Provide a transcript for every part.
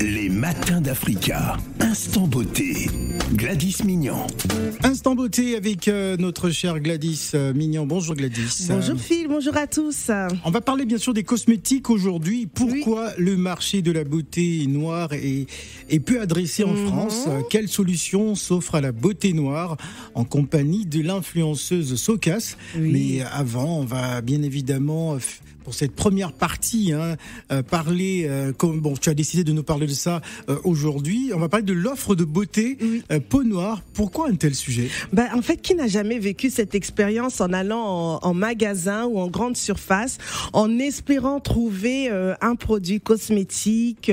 Les matins d'Africa. Instant beauté. Gladys Mignan. Instant beauté avec notre chère Gladys Mignan. Bonjour Gladys. Bonjour Phil, bonjour à tous. On va parler bien sûr des cosmétiques aujourd'hui. Pourquoi le marché de la beauté noire est peu adressé en France? Quelles solutions s'offrent à la beauté noire en compagnie de l'influenceuse So.kass? Mais avant, on va bien évidemment, pour cette première partie, parler, bon, tu as décidé de nous parler de ça aujourd'hui. On va parler de l'offre de beauté peau noire. Pourquoi un tel sujet? En fait, qui n'a jamais vécu cette expérience en allant en magasin ou en grande surface, en espérant trouver un produit cosmétique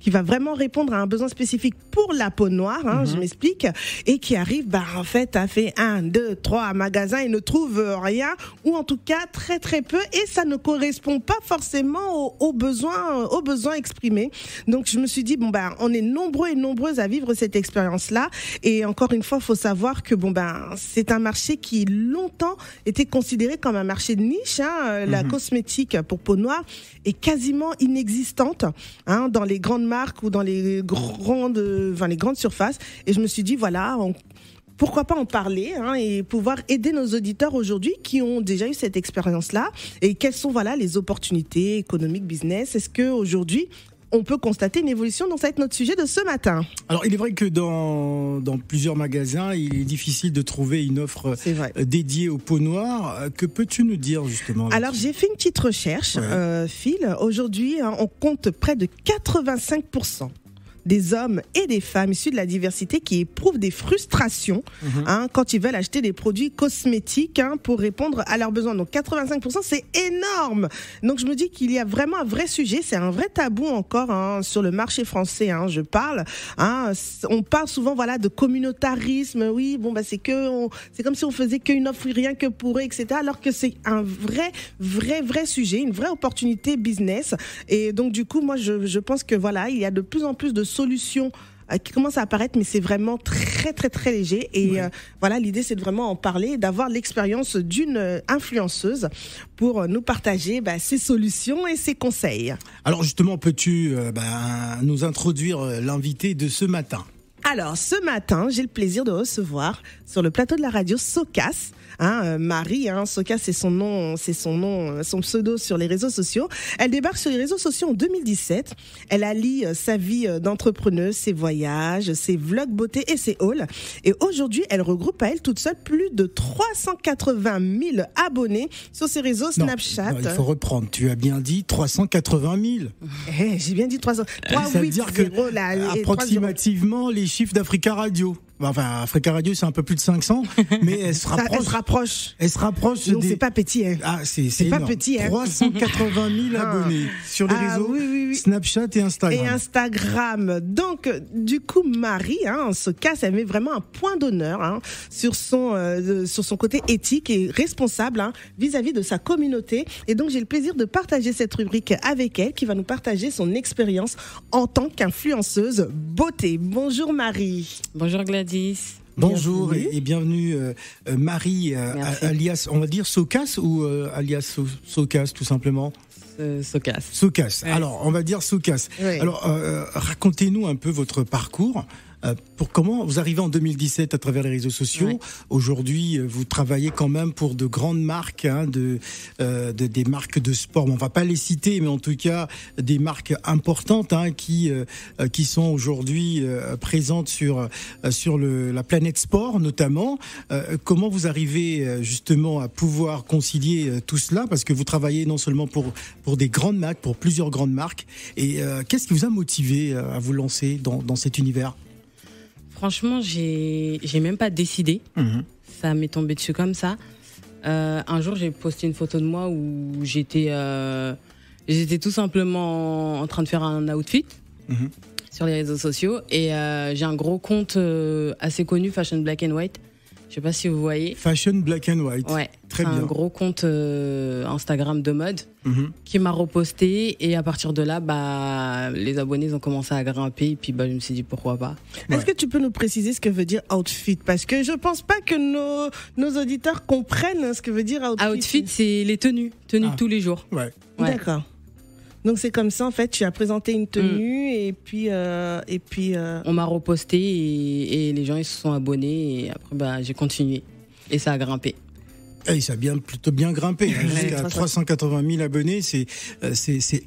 qui va vraiment répondre à un besoin spécifique pour la peau noire, je m'explique, et qui arrive, en fait, à faire 1, 2, 3 magasins et ne trouve rien, ou en tout cas très très peu, et ça ne correspond pas forcément aux besoins exprimés. Donc je me suis dit, on est nombreux et nombreuses à vivre cette expérience-là, et encore une fois, il faut savoir que c'est un marché qui longtemps était considéré comme un marché de niche, la cosmétique pour peau noire est quasiment inexistante dans les grandes marques ou dans les grandes surfaces, et je me suis dit voilà, pourquoi pas en parler et pouvoir aider nos auditeurs aujourd'hui qui ont déjà eu cette expérience-là, et quelles sont les opportunités économiques, business. Est-ce qu'aujourd'hui, on peut constater une évolution? Donc ça va être notre sujet de ce matin. Alors il est vrai que dans plusieurs magasins, il est difficile de trouver une offre dédiée aux peaux noires. Que peux-tu nous dire justement? Alors j'ai fait une petite recherche, Phil. Aujourd'hui, on compte près de 85% des hommes et des femmes issus de la diversité qui éprouvent des frustrations quand ils veulent acheter des produits cosmétiques pour répondre à leurs besoins. Donc 85%, c'est énorme. Donc je me dis qu'il y a vraiment un vrai sujet, c'est un vrai tabou encore sur le marché français, je parle. On parle souvent de communautarisme, c'est comme si on faisait qu'une offre rien que pour eux, etc. Alors que c'est un vrai sujet, une vraie opportunité business. Et donc du coup, moi je pense que il y a de plus en plus de solutions qui commencent à apparaître, mais c'est vraiment très très très léger, et l'idée c'est de vraiment en parler, d'avoir l'expérience d'une influenceuse pour nous partager ses solutions et ses conseils. Alors justement, peux-tu nous introduire l'invité de ce matin? Alors, ce matin, j'ai le plaisir de recevoir sur le plateau de la radio So.kass, Marie, So.kass c'est son nom, son pseudo sur les réseaux sociaux. Elle débarque sur les réseaux sociaux en 2017. Elle allie sa vie d'entrepreneuse, ses voyages, ses vlogs beauté et ses hauls. Et aujourd'hui, elle regroupe à elle toute seule plus de 380 000 abonnés sur ses réseaux Snapchat. Non, il faut reprendre, tu as bien dit 380 000. J'ai bien dit 300. 3, ça veut 8, dire que 0, là, approximativement, les chiffres d'Africa Radio. Africa Radio, c'est un peu plus de 500, mais elle se rapproche. Elle se rapproche. Donc, c'est pas petit, c'est pas petit, 380 000 abonnés sur les réseaux Snapchat et Instagram. Donc, du coup, Marie, So.kass, elle met vraiment un point d'honneur sur son côté éthique et responsable vis-à-vis de sa communauté. Et donc, j'ai le plaisir de partager cette rubrique avec elle, qui va nous partager son expérience en tant qu'influenceuse beauté. Bonjour Marie. Bonjour Gladys. Bonjour, bienvenue. Et bienvenue Marie, alias, on va dire So.kass, ou alias So.kass tout simplement? So.kass. So.kass, alors on va dire So.kass. Alors racontez-nous un peu votre parcours. Pour comment vous arrivez en 2017 à travers les réseaux sociaux. Aujourd'hui, vous travaillez quand même pour de grandes marques, des marques de sport. On ne va pas les citer, mais en tout cas des marques importantes qui sont aujourd'hui présentes sur la planète sport, notamment. Comment vous arrivez justement à pouvoir concilier tout cela, parce que vous travaillez non seulement pour des grandes marques, pour plusieurs grandes marques. Et qu'est-ce qui vous a motivé à vous lancer dans cet univers? Franchement, j'ai même pas décidé. Ça m'est tombé dessus comme ça. Un jour, j'ai posté une photo de moi où j'étais tout simplement en train de faire un outfit sur les réseaux sociaux. Et j'ai un gros compte assez connu, Fashion Black and White. Je sais pas si vous voyez. Fashion Black and White. Ouais. Très bien. Un gros compte Instagram de mode qui m'a reposté, et à partir de là, les abonnés ont commencé à grimper, et puis je me suis dit pourquoi pas. Est-ce que tu peux nous préciser ce que veut dire outfit? Parce que je pense pas que nos auditeurs comprennent ce que veut dire outfit. Outfit, c'est les tenues de tous les jours. D'accord. Donc c'est comme ça en fait, tu as présenté une tenue et puis on m'a reposté et les gens ils se sont abonnés et après bah, j'ai continué et ça a grimpé. Et ça a plutôt bien grimpé, hein, jusqu'à 380 000 abonnés, c'est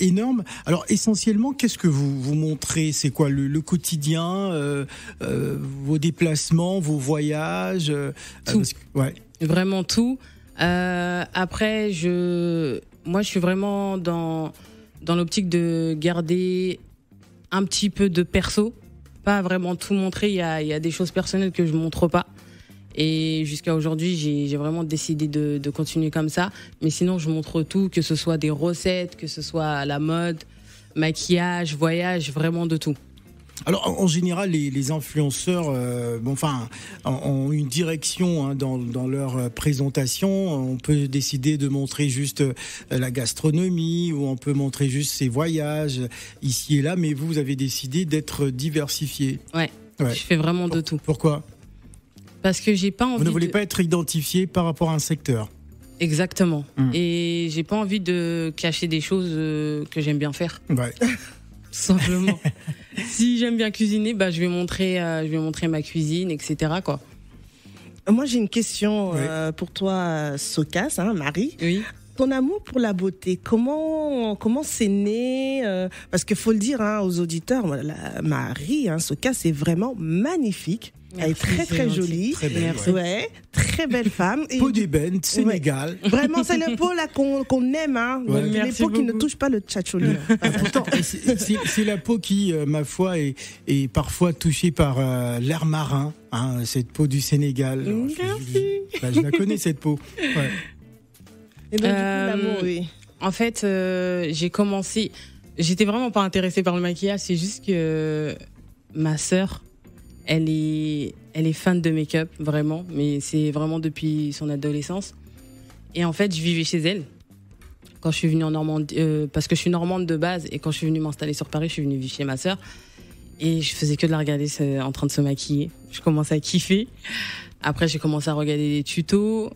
énorme. Alors essentiellement, qu'est-ce que vous montrez? C'est quoi le quotidien, vos déplacements, vos voyages, tout. Parce que, ouais. Vraiment tout. Après, moi je suis vraiment dans l'optique de garder un petit peu de perso, pas vraiment tout montrer. Il y a des choses personnelles que je montre pas. Et jusqu'à aujourd'hui, j'ai vraiment décidé de continuer comme ça. Mais sinon, je montre tout, que ce soit des recettes, que ce soit la mode, maquillage, voyage, vraiment de tout. Alors, en général, les influenceurs ont une direction hein, dans leur présentation. On peut décider de montrer juste la gastronomie ou on peut montrer juste ses voyages ici et là. Mais vous avez décidé d'être diversifié. Ouais, je fais vraiment de tout. Pourquoi ? Parce que j'ai pas envie. Vous ne voulez pas être identifié par rapport à un secteur. Exactement. Et j'ai pas envie de cacher des choses que j'aime bien faire. Ouais. Simplement. Si j'aime bien cuisiner, bah je vais montrer ma cuisine, etc. quoi. Moi j'ai une question pour toi, So.kass, hein, Marie. Oui. Ton amour pour la beauté, comment c'est né parce qu'il faut le dire hein, aux auditeurs, Marie, hein, So.kass est vraiment magnifique. Elle est très très jolie, très belle, très belle femme. Peau d'ébène, Sénégal. Ouais. Vraiment, c'est le peau là qu'on aime, hein. Ouais. Les peaux qui ne touchent pas le tchatcholi. Ah, pourtant, c'est la peau qui, ma foi, est parfois touchée par l'air marin, hein, cette peau du Sénégal. Alors, je la connais cette peau. Ouais. Et donc du coup, l'amour, oui. En fait, j'ai commencé. J'étais vraiment pas intéressée par le maquillage. C'est juste que ma sœur. Elle est fan de make-up, vraiment, mais c'est vraiment depuis son adolescence. Et en fait, je vivais chez elle quand je suis venue en Normandie, parce que je suis normande de base, et quand je suis venue m'installer sur Paris, je suis venue vivre chez ma sœur. Et je faisais que de la regarder en train de se maquiller. Je commençais à kiffer. Après, j'ai commencé à regarder des tutos.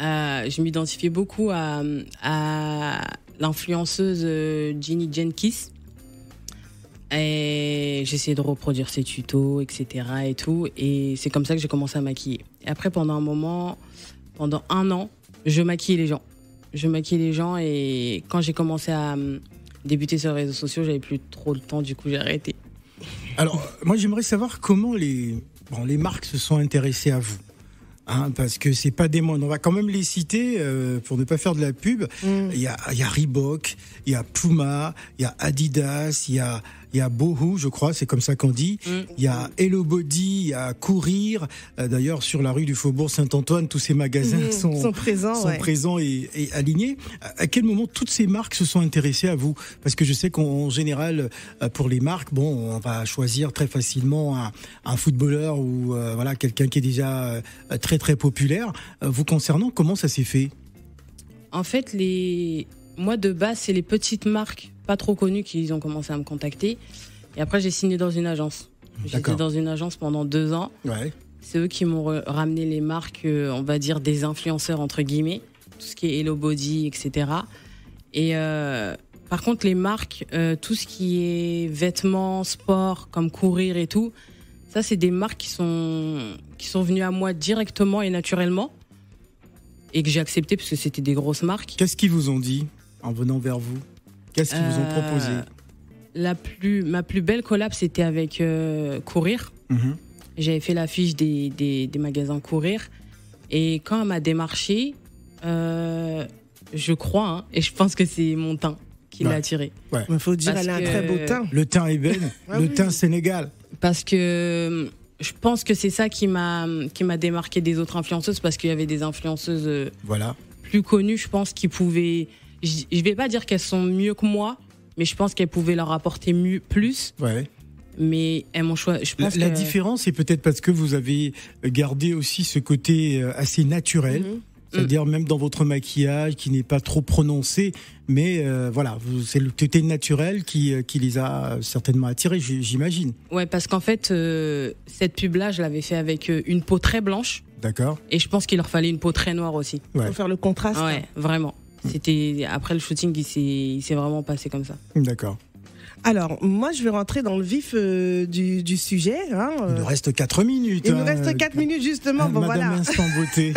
Je m'identifiais beaucoup à l'influenceuse Jenny Jenkins. Et j'essayais de reproduire ses tutos, etc. et tout. Et c'est comme ça que j'ai commencé à maquiller. Et après, pendant un an, je maquillais les gens. Et quand j'ai commencé à débuter sur les réseaux sociaux, j'avais plus trop le temps. Du coup, j'ai arrêté. Alors, moi, j'aimerais savoir comment les marques se sont intéressées à vous. Hein, parce que c'est pas des moindres. On va quand même les citer pour ne pas faire de la pub. Il y a Reebok, il y a Puma, il y a Adidas, il y a Bohu, je crois, c'est comme ça qu'on dit. Il y a Hello Body, il y a Courir. D'ailleurs, sur la rue du Faubourg Saint-Antoine, tous ces magasins sont présents et alignés. À quel moment toutes ces marques se sont intéressées à vous? Parce que je sais qu'en général, pour les marques, bon, on va choisir très facilement un footballeur ou voilà, quelqu'un qui est déjà très très populaire. Vous concernant, comment ça s'est fait? En fait, moi de base, c'est les petites marques pas trop connues qui ont commencé à me contacter. Et après, j'ai signé dans une agence. J'étais dans une agence pendant 2 ans. Ouais. C'est eux qui m'ont ramené les marques, on va dire, des influenceurs, entre guillemets. Tout ce qui est Hello Body, etc. Et par contre, les marques, tout ce qui est vêtements, sport, comme Courir et tout, ça, c'est des marques qui sont venues à moi directement et naturellement. Et que j'ai accepté parce que c'était des grosses marques. Qu'est-ce qu'ils vous ont dit en venant vers vous? Qu'est-ce qu'ils vous ont proposé? Ma plus belle collab, c'était avec Courir. J'avais fait l'affiche des magasins Courir. Et quand elle m'a démarché, je crois, hein, et je pense que c'est mon teint qui l'a attiré. Il faut dire qu'elle a un très beau teint. Le teint ébène, teint Sénégal. Parce que je pense que c'est ça qui m'a démarqué des autres influenceuses, parce qu'il y avait des influenceuses plus connues, je pense, qui pouvaient... Je vais pas dire qu'elles sont mieux que moi, mais je pense qu'elles pouvaient leur apporter plus. Ouais. Mais elles m'ont choisi. Je pense que la différence, c'est peut-être parce que vous avez gardé aussi ce côté assez naturel. C'est-à-dire même dans votre maquillage qui n'est pas trop prononcé, mais voilà, c'est le côté naturel qui les a certainement attirés, j'imagine. Ouais, parce qu'en fait, cette pub-là, je l'avais fait avec une peau très blanche. D'accord. Et je pense qu'il leur fallait une peau très noire aussi. Ouais. Pour faire le contraste. Ouais, vraiment. C'était après le shooting, il s'est vraiment passé comme ça. D'accord. Alors, moi, je vais rentrer dans le vif du sujet. Hein. Il nous reste 4 minutes. Il nous reste 4 minutes, justement. Bon, Madame voilà. Instant Beauté.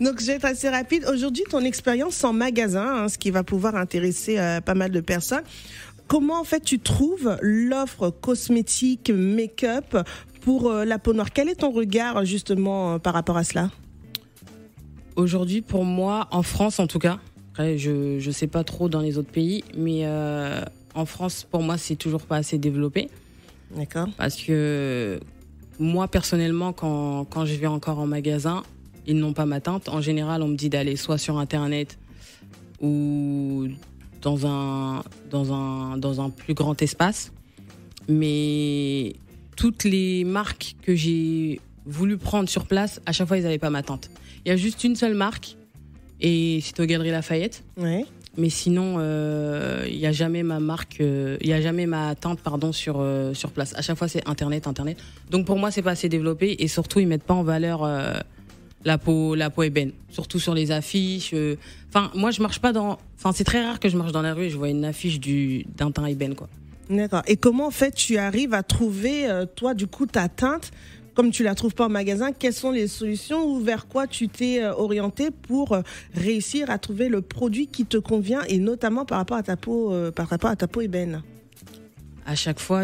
Donc, je vais être assez rapide. Aujourd'hui, ton expérience en magasin, hein, ce qui va pouvoir intéresser pas mal de personnes. Comment, en fait, tu trouves l'offre cosmétique, make-up pour la peau noire? Quel est ton regard, justement, par rapport à cela? Aujourd'hui, pour moi, en France, en tout cas, après, je sais pas trop dans les autres pays, mais... en France, pour moi, c'est toujours pas assez développé. D'accord. Parce que moi, personnellement, quand je vais encore en magasin, ils n'ont pas ma teinte. En général, on me dit d'aller soit sur Internet ou dans un plus grand espace. Mais toutes les marques que j'ai voulu prendre sur place, à chaque fois, ils n'avaient pas ma teinte. Il y a juste une seule marque et c'est aux Galeries Lafayette. Oui. Mais sinon, il n'y a jamais ma marque, il n'y a jamais ma teinte, pardon, sur place. À chaque fois, c'est Internet. Donc pour moi, c'est pas assez développé et surtout, ils mettent pas en valeur la peau ébène. Surtout sur les affiches. Enfin, moi, je marche pas dans. Enfin, c'est très rare que je marche dans la rue et je vois une affiche d'un teint ébène, quoi. D'accord. Et comment en fait tu arrives à trouver toi du coup ta teinte? Comme tu la trouves pas en magasin, quelles sont les solutions ou vers quoi tu t'es orienté pour réussir à trouver le produit qui te convient et notamment par rapport à ta peau, ébène? À chaque fois,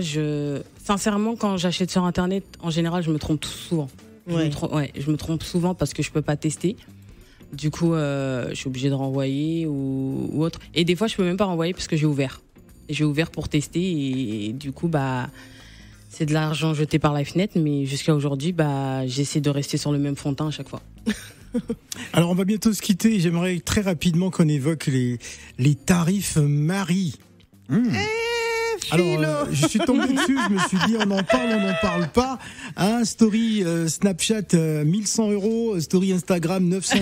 sincèrement, quand j'achète sur Internet, en général, je me trompe souvent. Ouais. Je me trompe souvent parce que je peux pas tester. Du coup, je suis obligée de renvoyer ou autre. Et des fois, je peux même pas renvoyer parce que j'ai ouvert. J'ai ouvert pour tester et du coup, bah... c'est de l'argent jeté par la fenêtre, mais jusqu'à aujourd'hui, bah, j'essaie de rester sur le même fond de teint à chaque fois. Alors, on va bientôt se quitter. J'aimerais très rapidement qu'on évoque les tarifs Marie. Mmh. Alors, je suis tombé dessus, je me suis dit, on n'en parle pas. Hein, story Snapchat, 1100 €. Story Instagram, 900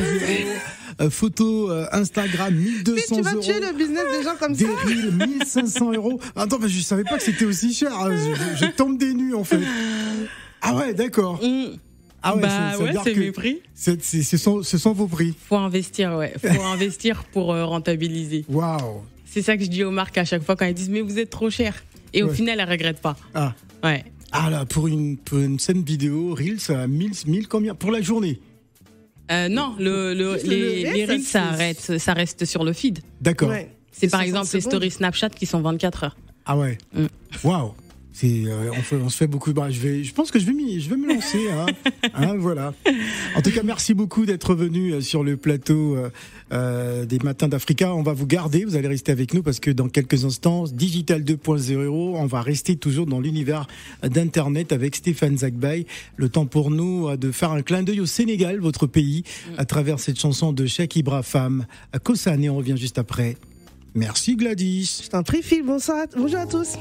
€. Photo Instagram, 1200 €. Mais tu vas tuer le business des gens comme ça. Des reels, 1500 €. Attends, bah, je savais pas que c'était aussi cher. Hein. Je tombe des nues, en fait. Ah ouais, d'accord. Mmh. Ah ouais, bah ouais, c'est mes prix. Ce sont vos prix. Faut investir, ouais. Faut investir pour rentabiliser. Waouh. C'est ça que je dis aux marques à chaque fois quand elles disent mais vous êtes trop cher. Et ouais. Au final, elles ne regrettent pas. Ah. Ouais. Ah là, pour une scène vidéo, Reels, ça a 1000 combien? Pour la journée? Non, les Reels, ça reste sur le feed. D'accord. Ouais. C'est par exemple les stories Snapchat qui sont 24 heures. Ah ouais. Waouh. Wow. On se fait beaucoup. Bah, je pense que je vais me lancer. Hein. Hein, voilà. En tout cas, merci beaucoup d'être venu sur le plateau des Matins d'Africa. On va vous garder, vous allez rester avec nous parce que dans quelques instants, Digital 2.0, on va rester toujours dans l'univers d'Internet avec Stéphane Zagbay. Le temps pour nous de faire un clin d'œil au Sénégal, votre pays, à travers cette chanson de Chakibra, Femme, Kosane. On revient juste après. Merci Gladys. Je t'en prie Phil, bonsoir, bonjour à tous.